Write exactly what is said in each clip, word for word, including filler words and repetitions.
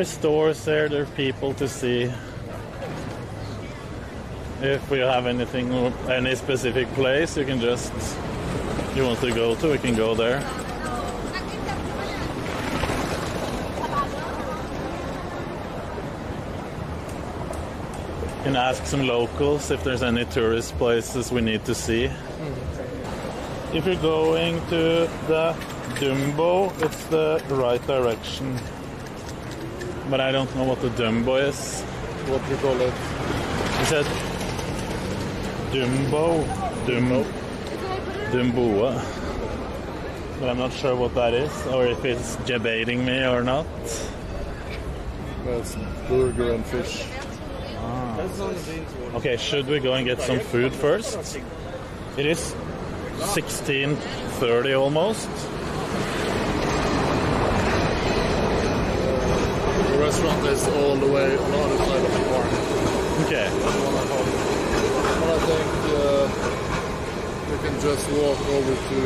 There's stores there, there are people to see. If we have anything, any specific place you can just, you want to go to, we can go there. And ask some locals if there's any tourist places we need to see. If you're going to the Dumbo, it's the right direction. But I don't know what the Dumbo is. What do you call it? Is that Dumbo? Dumbo? Dumboa. But I'm not sure what that is, or if it's debating me or not. That's burger and fish. Ah. Okay, should we go and get some food first? It is sixteen thirty almost. The restaurant is all the way on the other side of the park. Okay. But I think uh, you can just walk over to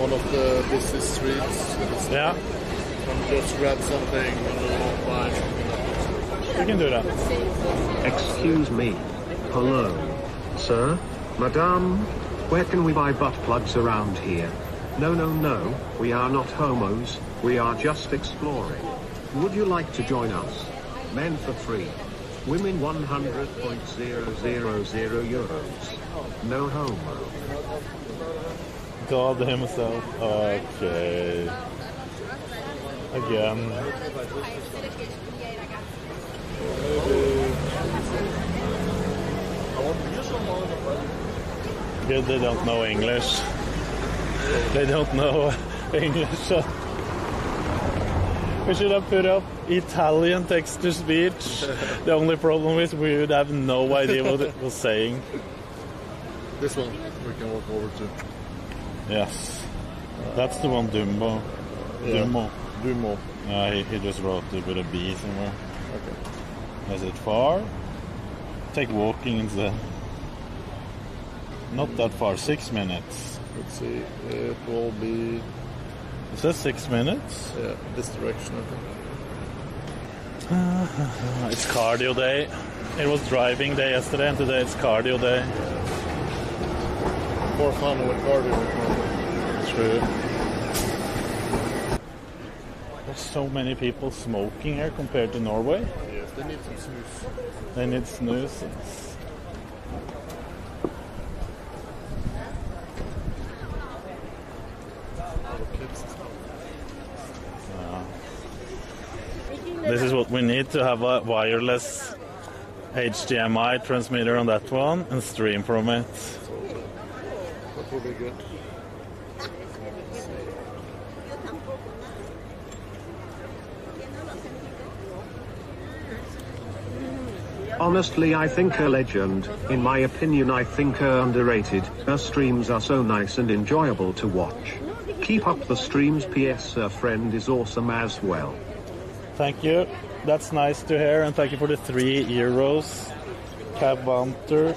one of the busy streets. Yeah. And just grab something and walk by. We can do that. Excuse me. Hello. Sir? Madame? Where can we buy butt plugs around here? No, no, no, we are not homos, we are just exploring. Would you like to join us? Men for free. Women one hundred euros. No homo. God himself. Okay. Again. Okay. Good, they don't know English. They don't know English. We should have put up Italian text-to-speech. The only problem is we would have no idea what it was saying. This one we can walk over to. Yes. That's the one, Dumbo. Yeah. Dumbo. Dumbo. Uh, he, he just wrote it with a B somewhere. Okay. Is it far? Take walking instead. Not that far, six minutes. Let's see, it will be... Is that six minutes? Yeah, this direction, I think. It's cardio day. It was driving day yesterday, and today it's cardio day. More fun with cardio. True. There's so many people smoking here compared to Norway. Yes, they need some snus. They need snus. This is what we need to have a wireless H D M I transmitter on that one and stream from it. That will be good. Honestly, I think a legend. In my opinion, I think her underrated. Her streams are so nice and enjoyable to watch. Keep up the streams. P S Her friend is awesome as well. Thank you. That's nice to hear, and thank you for the three euros. Cabanter.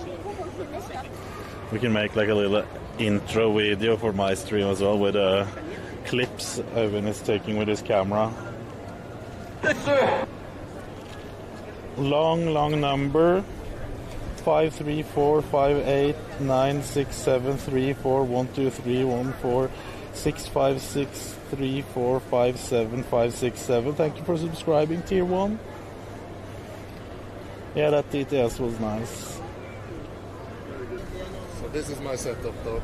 We can make like a little intro video for my stream as well with uh, clips Owen is taking with his camera. Yes, sir. Long, long number. Five three four five eight nine six seven three four one two three one four. Six five six three four five seven five six seven. Thank you for subscribing, tier one. Yeah, that D T S was nice. So this is my setup though.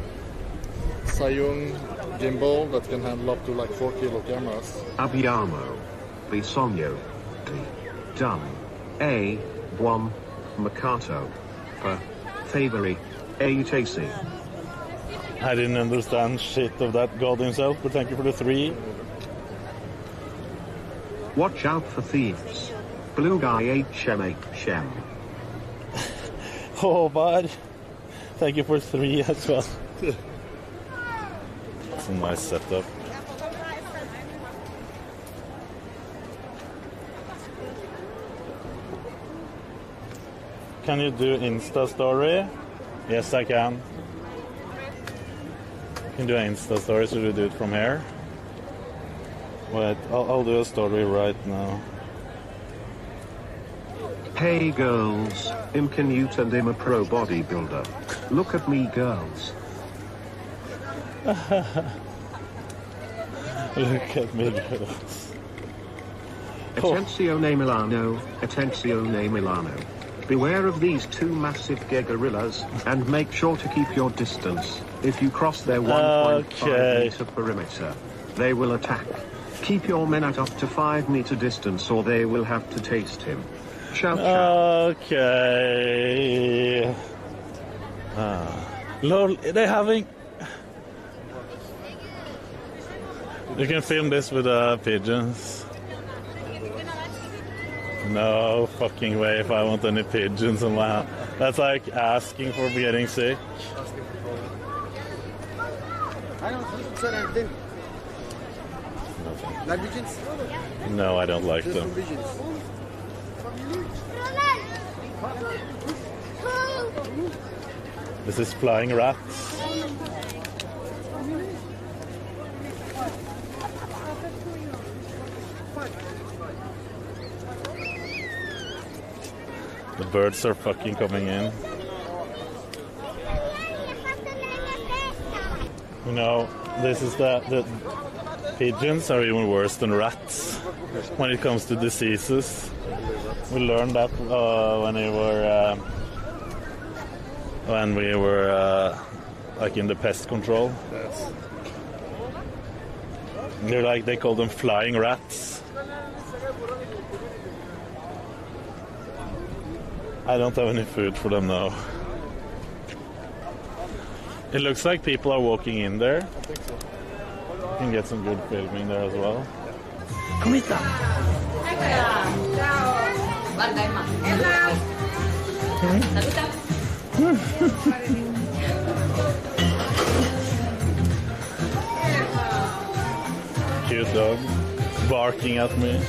Sayung gimbal that can handle up to like four kilo cameras. Abbiamo bisogno di done a one mercato per favori a taxi. I didn't understand shit of that god himself, but thank you for the three. Watch out for thieves. Blue guy H M H M. Oh, bud. Thank you for three as well. It's a nice setup. Can you do Insta story? Yes, I can. You can do an Insta story, should we do it from here? Wait, I'll, I'll do a story right now. Hey girls, I'm Knut and I'm a pro bodybuilder. Look at me girls. Look at me girls. Attenzione Milano, attenzione Milano. Beware of these two massive gay gorillas, and make sure to keep your distance. If you cross their one point five meter perimeter, they will attack. Keep your men at up to five meter distance or they will have to taste him. Ciao, ciao. Okay. Ah. Lol, they're having... You can film this with uh, pigeons. No fucking way if I want any pigeons in my house. That's like asking for getting sick. I don't think so. Nothing. Like pigeons? No, I don't like them. This is flying rats. The birds are fucking coming in. You know, this is the, the pigeons are even worse than rats when it comes to diseases. We learned that uh, when we were uh, when we were uh, like in the pest control. They're like they call them flying rats. I don't have any food for them now. It looks like people are walking in there. I think so. You can get some good filming there as well. Comita! Cute dog barking at me.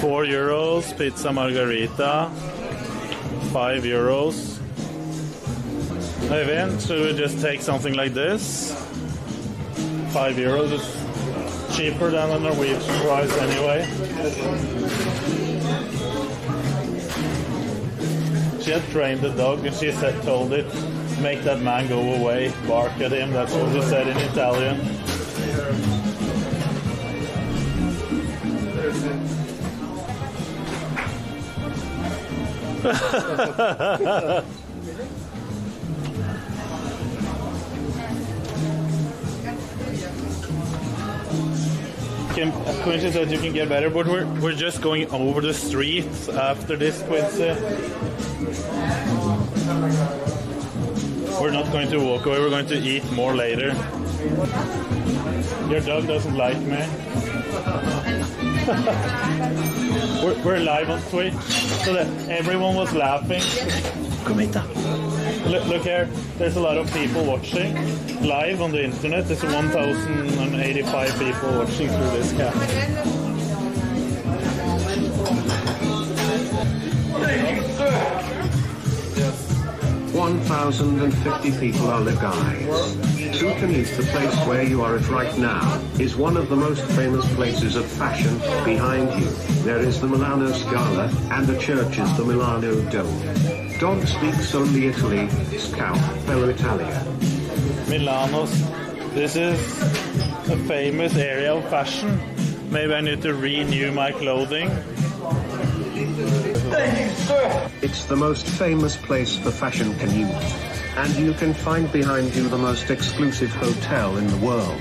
Four euros, pizza margarita. Five euros. Even should we just take something like this? Five euros is cheaper than a Norwegian price anyway. She had trained the dog and she said, told it, make that man go away, bark at him. That's what she said in Italian. There's it. Can, Quincy said you can get better, but we're, we're just going over the streets after this, Quincy. We're not going to walk away, we're going to eat more later. Your dog doesn't like me. We're, we're live on Twitch, so that everyone was laughing. Look, look here, there's a lot of people watching. Live on the internet, there's one thousand eighty-five people watching through this cam. one thousand fifty people are live, guys. Knut, the place where you are at right now, is one of the most famous places of fashion. Behind you, there is the Milano Scala, and the church is the Milano Duomo. Don speaks only Italy, Scalpello Italia. Milano's, this is a famous area of fashion. Maybe I need to renew my clothing. It's the most famous place for fashion, Knut. And you can find behind you the most exclusive hotel in the world.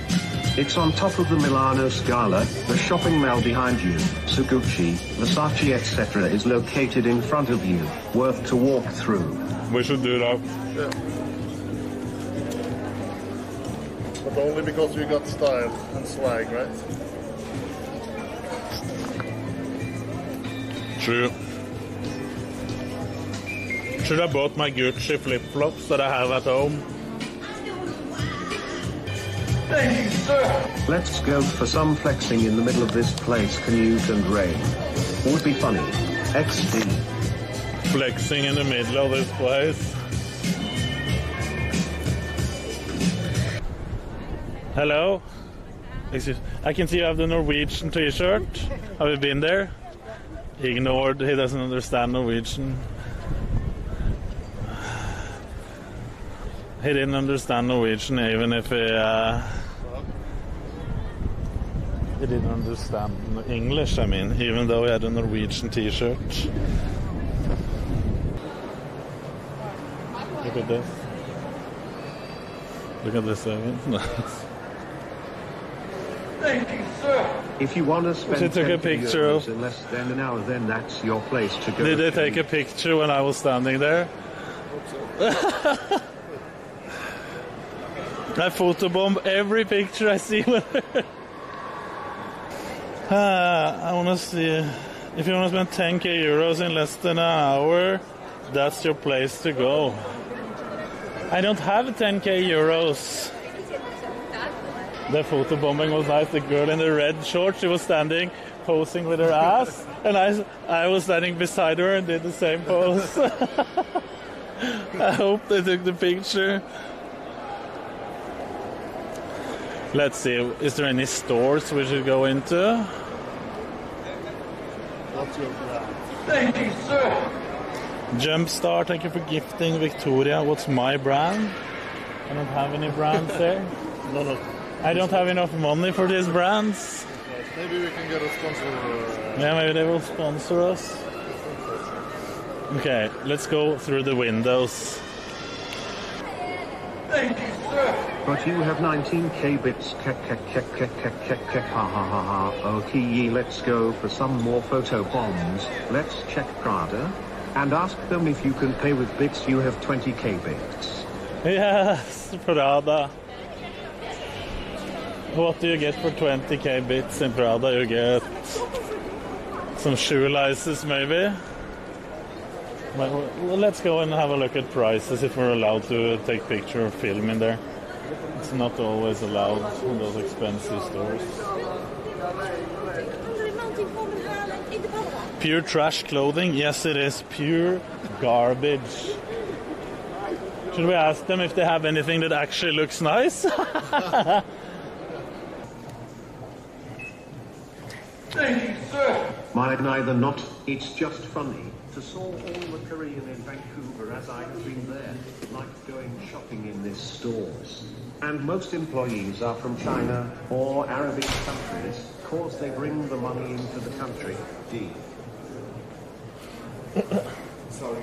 It's on top of the Milano Scala, the shopping mall behind you, so Gucci, Versace et cetera is located in front of you, worth to walk through. We should do that. Yeah. But only because we got style and swag, right? True. Should I bought my Gucci flip-flops that I have at home? Thank you, sir. Let's go for some flexing in the middle of this place, Knut and rain. Would be funny. X D. Flexing in the middle of this place. Hello? Excuse. I can see you have the Norwegian t-shirt. Have you been there? Ignored, he doesn't understand Norwegian. He didn't understand Norwegian even if he... Uh, he didn't understand English, I mean, even though he had a Norwegian t-shirt. Look at this. Look at this again. Thank you, sir. If you want to spend she took a picture of... in less than an hour, then that's your place to go. Did they take a picture when I was standing there? I hope so. I photobomb every picture I see. When uh, I want to see. If you want to spend ten K euros in less than an hour, that's your place to go. I don't have ten K euros. The photobombing was nice. The girl in the red shorts, she was standing, posing with her ass, and I, I was standing beside her and did the same pose. I hope they took the picture. Let's see, is there any stores we should go into? Thank you, sir. Jumpstar, thank you for gifting, Victoria. What's my brand? I don't have any brands there. No, no. I don't have enough money for these brands. Maybe we can get a sponsor. Uh, yeah, maybe they will sponsor us. Okay, let's go through the windows. Thank you, sir. But you have nineteen K bits. Kek, kek, kek, kek, kek, kek, kek, ha, ha, ha, ha. Okay, let's go for some more photo bombs. Let's check Prada and ask them if you can pay with bits. You have twenty K bits. Yes, Prada. What do you get for twenty K bits in Prada? You get some shoe laces, maybe? Well, let's go and have a look at prices if we're allowed to take picture or film in there. It's not always allowed in those expensive stores. Pure trash clothing? Yes, it is. Pure garbage. Should we ask them if they have anything that actually looks nice? Thank you, sir. My neither not. It's just funny to saw all the Korean in Vancouver as I have been there, like going shopping in these stores. And most employees are from China or Arabic countries, cause they bring the money into the country. D. Sorry.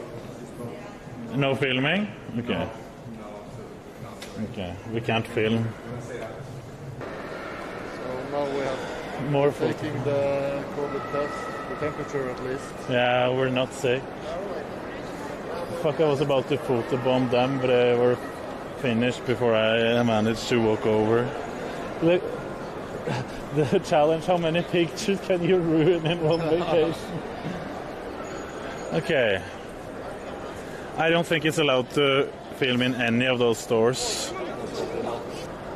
No filming? Okay. No. Okay. We can't film. So now we have. More for taking the COVID test, the temperature at least. Yeah, we're not sick. Fuck, I was about to photobomb them, but they were finished before I managed to walk over. Look, the challenge, how many pictures can you ruin in one vacation? Okay. I don't think it's allowed to film in any of those stores.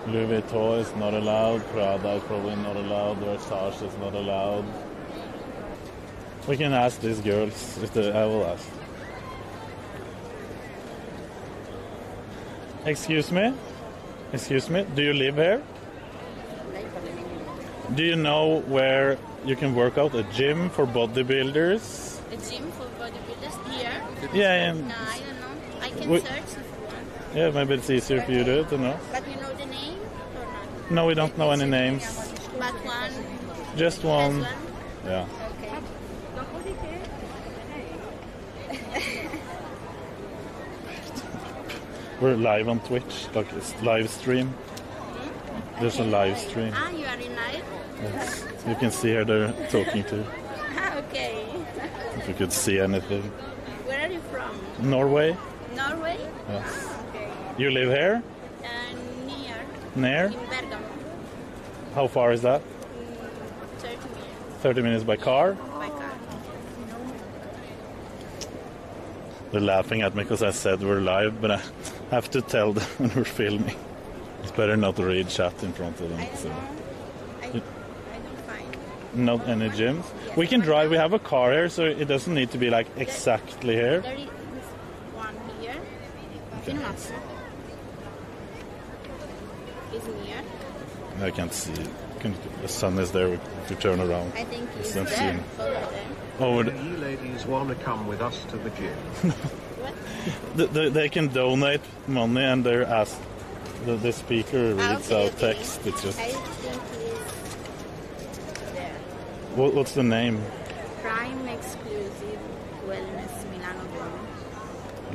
Louis Vuitton is not allowed, Prada is probably not allowed, Versace is not allowed. We can ask these girls, if they, I will ask. Excuse me? Excuse me, do you live here? Do you know where you can work out? A gym for bodybuilders? A gym for bodybuilders? Here? Yeah, and... No, I don't know. I can we, search if you want. Yeah, maybe it's easier for you to know. But you know the name? No, we don't know any names. But one? Just one. one. Yeah. Okay. We're live on Twitch, like it's live stream. There's a live stream. Ah, you are in live? Yes. You can see her there talking to. Okay. If you could see anything. Where are you from? Norway. Norway? Yes. Okay. You live here? Near? In Bergamo. How far is that? thirty minutes. thirty minutes by car? By car. They're laughing at me because I said we're live, but I have to tell them when we're filming. It's better not to read chat in front of them. I don't, so. I, I don't find. Not any gyms? Yes. We can drive, we have a car here, so it doesn't need to be like exactly here. There is one here. Okay. In It's near. I can't see it. Can, the sun is there if you turn around. I think he's there. Seen. Oh, do you ladies want to come with us to the gym? the, the, they can donate money and they're asked. The, the speaker reads out text. It's just. I think he's there. What, what's the name? Prime Exclusive Wellness Milano Duomo.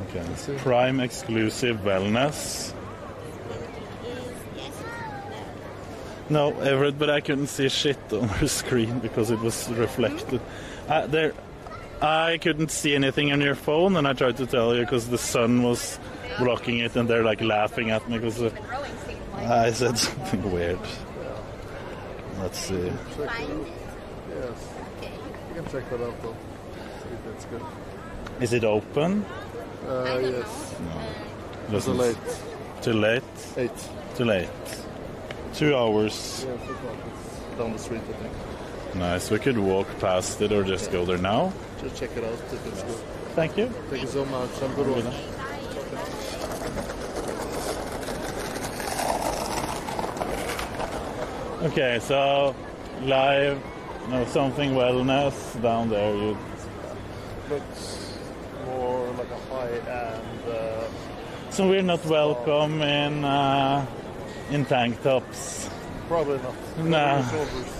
Okay. Prime Exclusive Wellness. No, Everett, but I couldn't see shit on her screen because it was reflected. Uh, there, I couldn't see anything on your phone, and I tried to tell you because the sun was blocking it, and they're like laughing at me because uh, I said something weird. Let's see. Yes. You can check that out though. See if that's good. Is it open? Uh, yes. No. It's too late. Too late? Eight. Too late. Two hours. Yeah, it's down the street, I think. Nice. We could walk past it or just okay. go there now. Just check it out if it's good. Thank you. Thank you so much. Have a good one. Okay, so live, no, something wellness down there. You... Looks more like a high-end... Uh, so we're not welcome in... Uh, in tank tops. Probably not. Cover no. Your shoulders.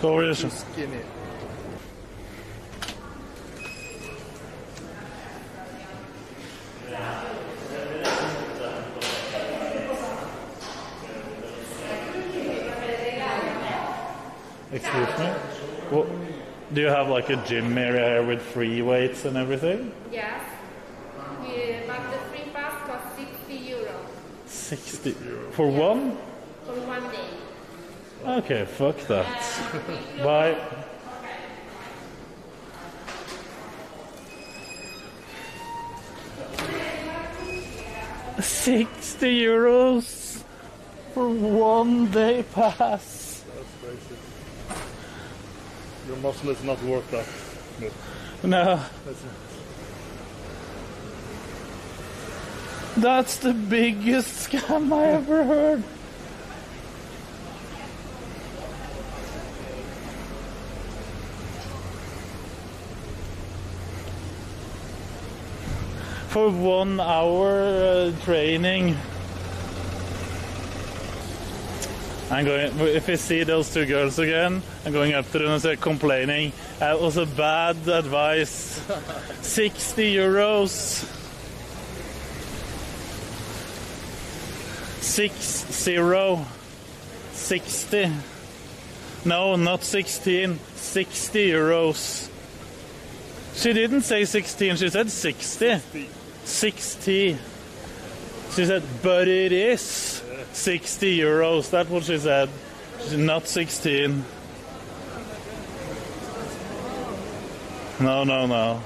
Cover your shoulders. Skinny. Excuse me? Well, do you have like a gym area with free weights and everything? Yes. Yeah, but the free pass costs sixty euro. sixty for yeah. one? For one day. Okay, fuck that. Uh, Bye. Okay. Sixty euros for one day pass. That's crazy. Your muscle is not worth that. No. That's it. That's the biggest scam I ever heard. For one hour uh, training. I'm going, if I see those two girls again, I'm going up to them and say, complaining. That was a bad advice. sixty euros. Six zero sixty. No, not sixteen. Sixty euros. She didn't say sixteen. She said sixty. Sixty. sixty. She said, but it is sixty euros. That's what she said. She said not sixteen. No, no, no.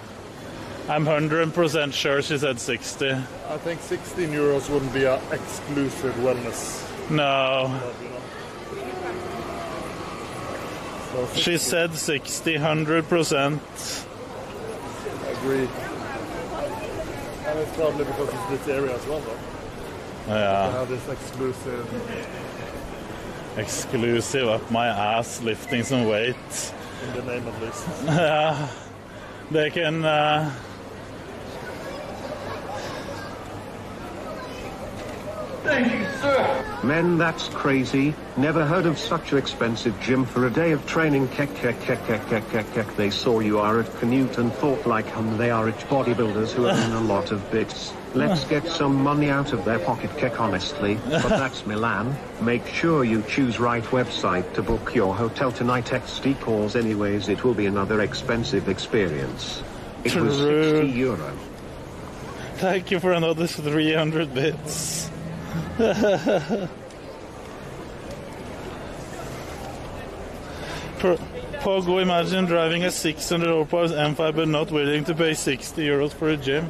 I'm one hundred percent sure she said sixty. I think sixteen euros wouldn't be an exclusive wellness. No. Club, you know? So she said sixty, one hundred percent. I agree. And it's probably because it's this area as well, though. Yeah. They have this exclusive... Exclusive up my ass, lifting some weight. In the name of this. Yeah. They can... Uh, Thank you, sir. Men, that's crazy. Never heard of such an expensive gym for a day of training. Kek, kek, kek, kek, kek, kek, kek. They saw you are at Knut and thought like hum. They are rich bodybuilders who earn a lot of bits. Let's get some money out of their pocket, kek, honestly. But that's Milan. Make sure you choose right website to book your hotel tonight. X D calls anyways. It will be another expensive experience. It True. Was sixty euro. Thank you for another three hundred bits. Pogo, imagine driving a six hundred horsepower M five but not willing to pay sixty euros for a gym.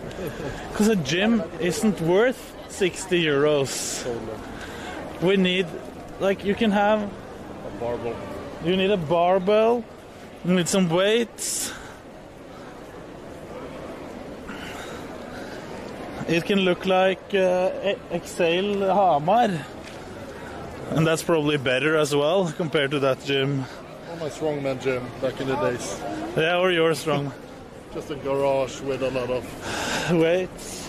Because a gym isn't worth sixty euros. We need, like, you can have a barbell. You need a barbell, you need some weights. It can look like uh, Excel Hamar. And that's probably better as well compared to that gym. Or my strongman gym back in the days. Yeah, or your strong. Just a garage with a lot of weights.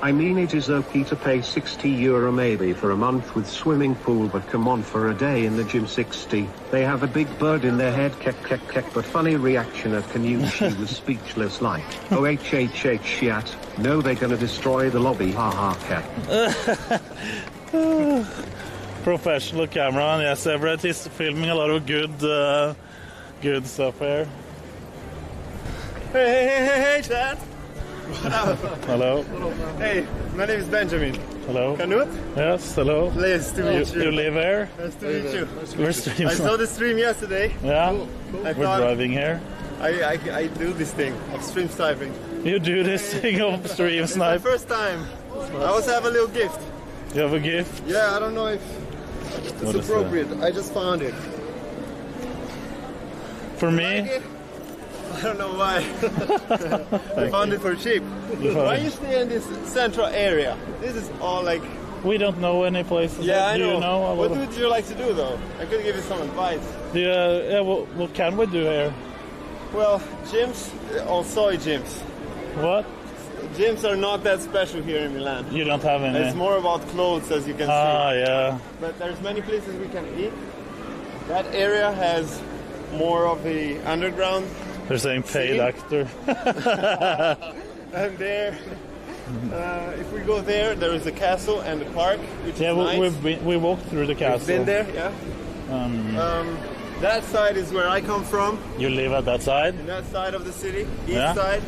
I mean, it is O P to pay sixty euro maybe for a month with swimming pool, but come on, for a day in the gym sixty. They have a big bird in their head, kek kek kek, but funny reaction at Knut. She was speechless like, oh h h h shat, no they're gonna destroy the lobby, ha ha kek. Professional cameraman, yes, Everett is filming a lot of good, uh, good stuff here. Hey hey hey hey hey chat! Hello. Hello. Hey, my name is Benjamin. Hello. Knut? Yes, hello. Nice to meet you. You live here? Nice to meet you. We're streaming. I saw the stream yesterday. Yeah? Cool. Cool. We're driving here. I, I, I do this thing of stream sniping. You do this thing of stream sniping? It's my first time. I also have a little gift. You have a gift? Yeah, I don't know if it's what appropriate. I just found it. For me? I don't know why. I found you. It for cheap. Why you stay in this central area? This is all like... We don't know any places. Yeah, I do know. You know what would you like to do though? I could give you some advice. Do you, uh, yeah, well, what can we do here? Well, gyms, or soy gyms. What? Gyms are not that special here in Milan. You don't have any? It's more about clothes, as you can ah, see. Ah, yeah. But there's many places we can eat. That area has more of the underground. They're saying paid actor. I'm there. Uh, if we go there, there is a castle and a park, which yeah, is we, nice. We've been, we walked through the castle. We've been there, yeah. Um, um, that side is where I come from. You live at that side? In that side of the city, east yeah. side.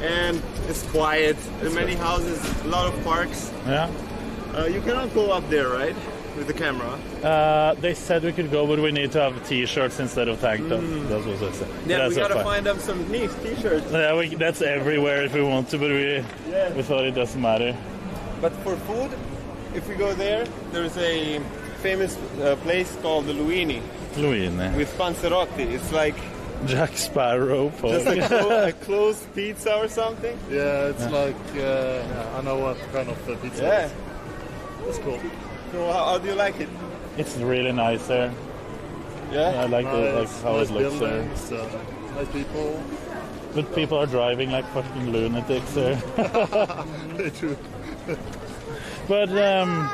And it's quiet. There are many good. houses, a lot of parks. Yeah. Uh, you cannot go up there, right? With the camera? Uh, they said we could go, but we need to have t-shirts instead of tank tops. Mm. That's what they said. Yeah, that's we gotta fine. find them some nice t-shirts. Yeah, we, that's everywhere if we want to, but we, yeah. we thought it doesn't matter. But for food, if we go there, there's a famous uh, place called the Luini. Luini. With panzerotti. It's like... Jack Sparrow. Just like a closed pizza or something? Yeah, it's yeah. like... Uh, yeah, I know what kind of uh, pizza yeah. is. That's cool. So how, how do you like it? It's really nice there. Yeah? yeah I like, nice, the, like how nice it looks buildings, there. Uh, nice people. But yeah. people are driving like fucking lunatics there. They do. But um,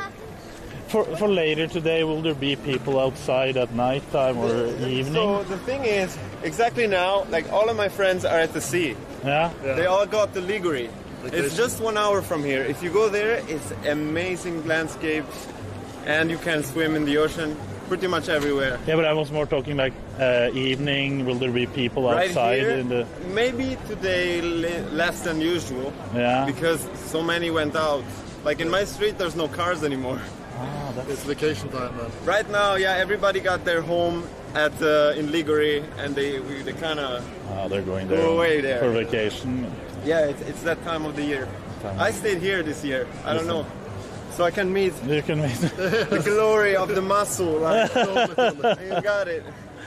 for, for later today, will there be people outside at night time or evening? So the thing is, exactly now, like all of my friends are at the sea. Yeah? yeah. They all got the Liguria. It's just one hour from here. If you go there, it's amazing landscapes. And you can swim in the ocean pretty much everywhere. Yeah, but I was more talking like uh, evening. Will there be people outside? Right here, in the... Maybe today less than usual. Yeah. Because so many went out. Like in my street, there's no cars anymore. Ah, that's... It's vacation time, man. Right now, yeah, everybody got their home at uh, in Liguria, and they we, they kind of ah, they're going there go away there for vacation. Yeah, it's, it's that time of the year. Time. I stayed here this year. I Listen. don't know. So I can meet, you can meet. the glory of the muscle. Right? You got it.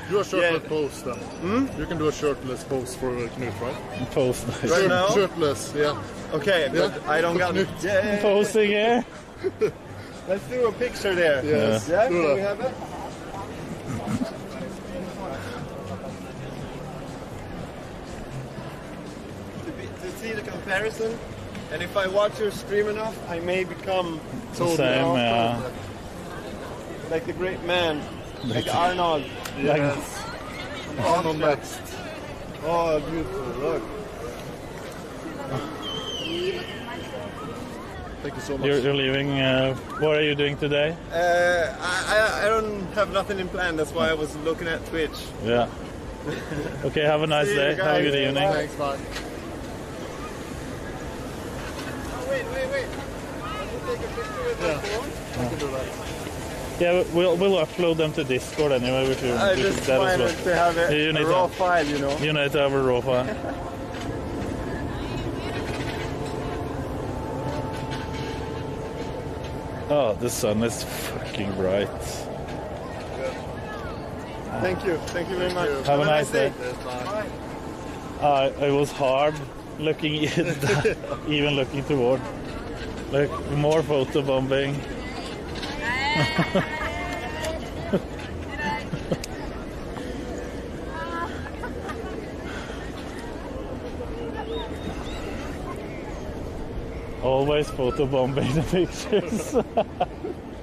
Do a shirtless yeah. pose then. Hmm? You can do a shirtless pose for Knut, right? Pose. Right Shirt, now? Shirtless, yeah. Okay, yeah. But I don't got it. Yeah. Posing here. Let's do a picture there. Yes. Yeah, yeah can we have it? to, be, to see the comparison. And if I watch your stream enough, I may become totally yeah. like the great man, like Arnold. Yes. Like Arnold next. Oh, beautiful! Look. Thank you so much. You're, you're leaving. Uh, what are you doing today? Uh, I, I I don't have nothing in plan. That's why I was looking at Twitch. Yeah. Okay. Have a nice day. Have a good evening. Bye. Thanks. Bye. Wait, wait, wait. Can you take a picture with my phone? Yeah. I can do that. Yeah, we'll, we'll upload them to Discord anyway if you want to do that as well. To have a, you need a raw to have, file, you know. You need to have a raw file. Oh, the sun is fucking bright. Yeah. Thank you. Thank you very much. Have, have a nice day. day. Bye. Uh, it was hard. Looking, even looking toward. Look, more photobombing. Always photobombing the pictures.